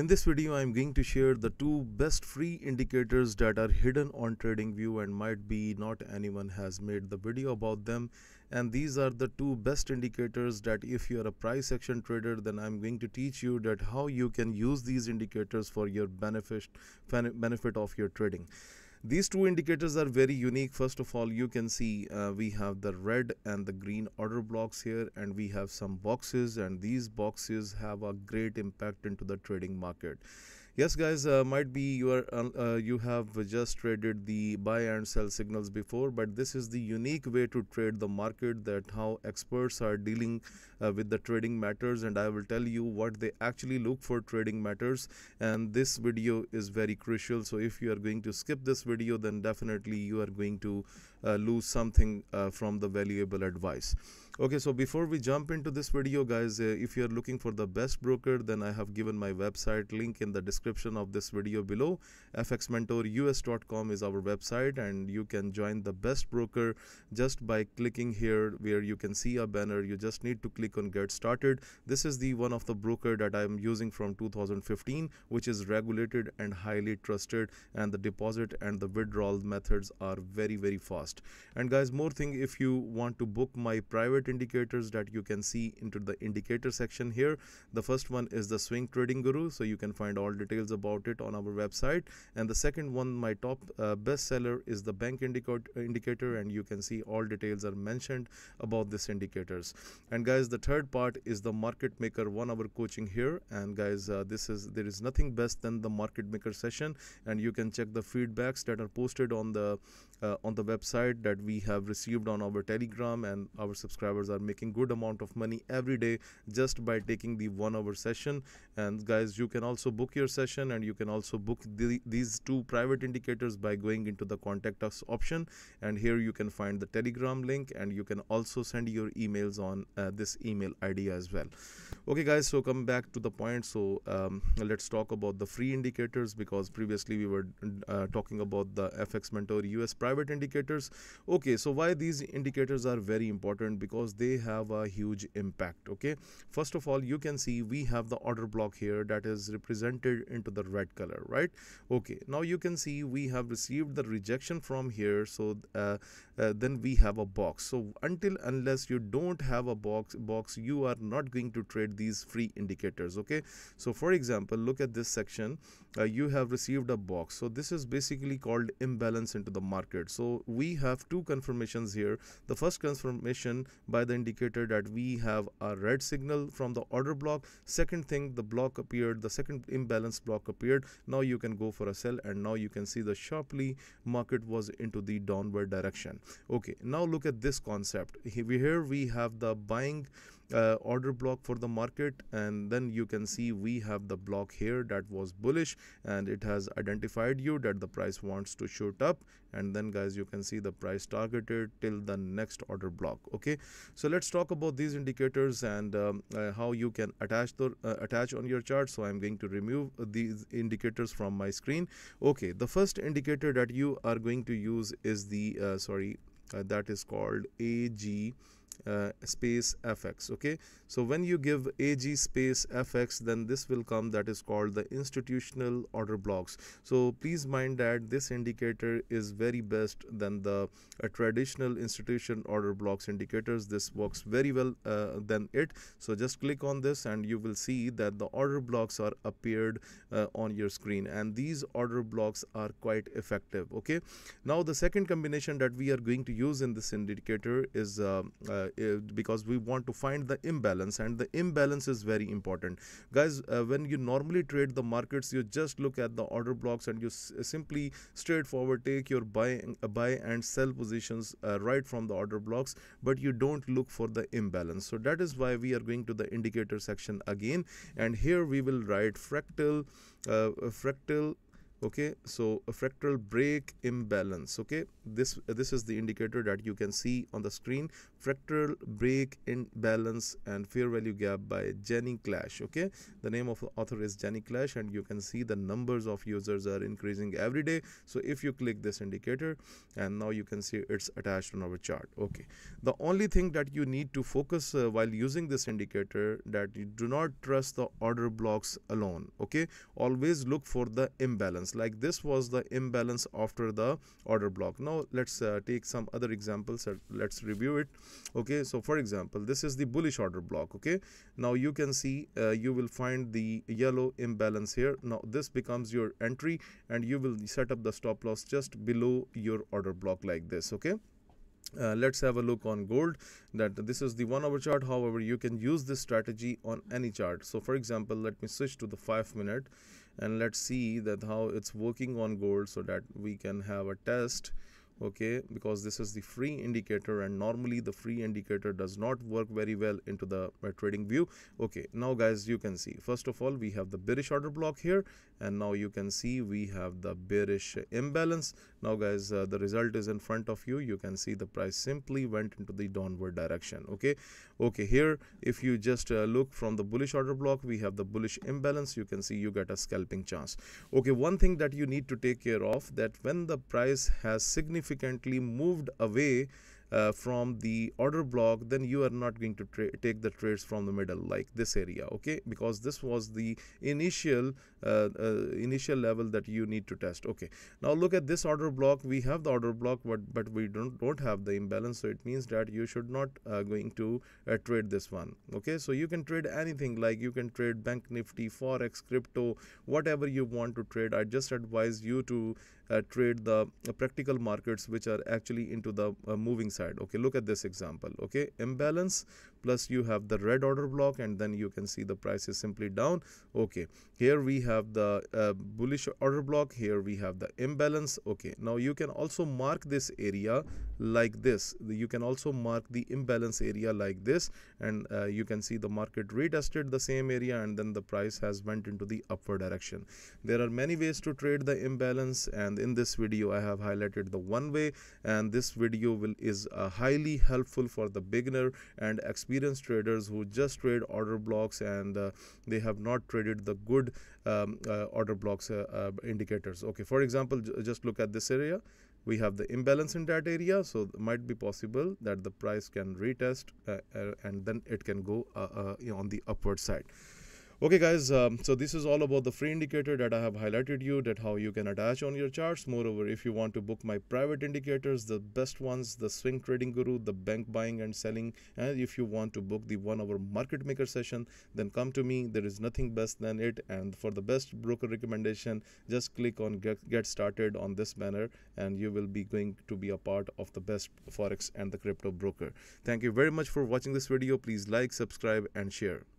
In this video, I'm going to share the two best free indicators that are hidden on TradingView and might be not anyone has made the video about them. And these are the two best indicators that if you're a price action trader, then I'm going to teach you that how you can use these indicators for your benefit of your trading. These two indicators are very unique. First of all, you can see we have the red and the green order blocks here, and we have some boxes, and these boxes have a great impact into the trading market. Yes guys, might be you have just traded the buy and sell signals before, but this is the unique way to trade the market, that how experts are dealing with the trading matters, and I will tell you what they actually look for trading matters. And this video is very crucial, so if you are going to skip this video, then definitely you are going to lose something from the valuable advice. Okay, so before we jump into this video guys, if you are looking for the best broker, then I have given my website link in the description of this video below. FXmentorUS.com is our website, and you can join the best broker just by clicking here where you can see a banner. You just need to click on get started. This is the one of the broker that I am using from 2015, which is regulated and highly trusted, and the deposit and the withdrawal methods are very, very fast. And guys, more thing, if you want to book my private indicators that you can see into the indicator section here, the first one is the Swing Trading Guru, so you can find all details about it on our website. And the second one, my top bestseller, is the Bank indicator, and you can see all details are mentioned about this indicators. And guys, the third part is the Market Maker 1 hour coaching here, and guys, there is nothing best than the Market Maker session, and you can check the feedback that are posted on the website that we have received on our Telegram, and our subscribers are making good amount of money every day just by taking the 1 hour session. And guys, you can also book your session, and you can also book these two private indicators by going into the contact us option, and here you can find the Telegram link, and you can also send your emails on this email ID as well. Okay guys, so come back to the point. So let's talk about the free indicators, because previously we were talking about the FX Mentor US private indicators. Okay, so why these indicators are very important? Because they have a huge impact. Okay, first of all, you can see we have the order block here that is represented into the red color, right? Okay, now you can see we have received the rejection from here, so then we have a box. So unless you don't have a box, you are not going to trade these free indicators. Okay, so for example, look at this section. You have received a box, so this is basically called imbalance into the market. So we have two confirmations here. The first confirmation by the indicator that we have a red signal from the order block. Second thing, the block appeared, the second imbalance block appeared. Now you can go for a sell, and now you can see the sharply market was into the downward direction. Okay, now look at this concept. Here we have the buying order block for the market, and then you can see we have the block here that was bullish, and it has identified you that the price wants to shoot up, and then guys, you can see the price targeted till the next order block. Okay, so let's talk about these indicators and how you can attach on your chart. So I'm going to remove these indicators from my screen. Okay, the first indicator that you are going to use is the that is called AG space FX. Okay, so when you give AG space FX, then this will come, that is called the institutional order blocks. So please mind that this indicator is very best than the traditional institution order blocks indicators. This works very well than it. So just click on this, and you will see that the order blocks are appeared on your screen, and these order blocks are quite effective. Okay, now the second combination that we are going to use in this indicator is because we want to find the imbalance, and the imbalance is very important guys. When you normally trade the markets, you just look at the order blocks, and you simply straightforward take your buy and sell positions right from the order blocks, but you don't look for the imbalance. So that is why we are going to the indicator section again, and here we will write fractal Okay, so a fractal break imbalance. Okay, this is the indicator that you can see on the screen, fractal break imbalance and fair value gap by Jenny Clash. Okay, the name of the author is Jenny Clash, and you can see the numbers of users are increasing every day. So if you click this indicator, and now you can see it's attached on our chart. Okay, the only thing that you need to focus while using this indicator, that you do not trust the order blocks alone. Okay, always look for the imbalance. Like this was the imbalance after the order block. Now let's take some other examples. Let's review it. Okay, so for example, this is the bullish order block. Okay, now you can see you will find the yellow imbalance here. Now this becomes your entry, and you will set up the stop loss just below your order block like this. Okay, let's have a look on gold. That this is the 1 hour chart. However, you can use this strategy on any chart. So for example, let me switch to the 5 minute, and let's see that how it's working on gold, so that we can have a test. Okay, because this is the free indicator, and normally the free indicator does not work very well into the trading view. Okay, now guys, you can see first of all we have the bearish order block here, and now you can see we have the bearish imbalance. Now guys, the result is in front of you. You can see the price simply went into the downward direction. Okay, here if you just look from the bullish order block, we have the bullish imbalance. You can see you get a scalping chance. Okay, one thing that you need to take care of, that when the price has significantly moved away from the order block, then you are not going to take the trades from the middle, like this area. Okay, because this was the initial level that you need to test. Okay, now look at this order block. We have the order block, but we don't have the imbalance. So it means that you should not going to trade this one. Okay, so you can trade anything, like you can trade Bank Nifty, Forex, crypto, whatever you want to trade. I just advise you to trade the practical markets, which are actually into the moving side. Okay, look at this example. Okay, imbalance, plus you have the red order block, and then you can see the price is simply down. Okay, here we have the bullish order block, here we have the imbalance. Okay, now you can also mark this area like this. You can also mark the imbalance area like this, and you can see the market retested the same area, and then the price has went into the upward direction. There are many ways to trade the imbalance, and in this video I have highlighted the one way, and this video is highly helpful for the beginner and experienced traders who just trade order blocks, and they have not traded the good order blocks indicators. Okay, for example, just look at this area. We have the imbalance in that area, so it might be possible that the price can retest and then it can go on the upward side. Okay guys, so this is all about the free indicator that I have highlighted you, that how you can attach on your charts. Moreover, if you want to book my private indicators, the best ones, the Swing Trading Guru, the Bank Buying and Selling, and if you want to book the 1 hour market maker session, then come to me. There is nothing best than it. And for the best broker recommendation, just click on get started on this banner, and you will be going to be a part of the best Forex and the crypto broker. Thank you very much for watching this video. Please like, subscribe and share.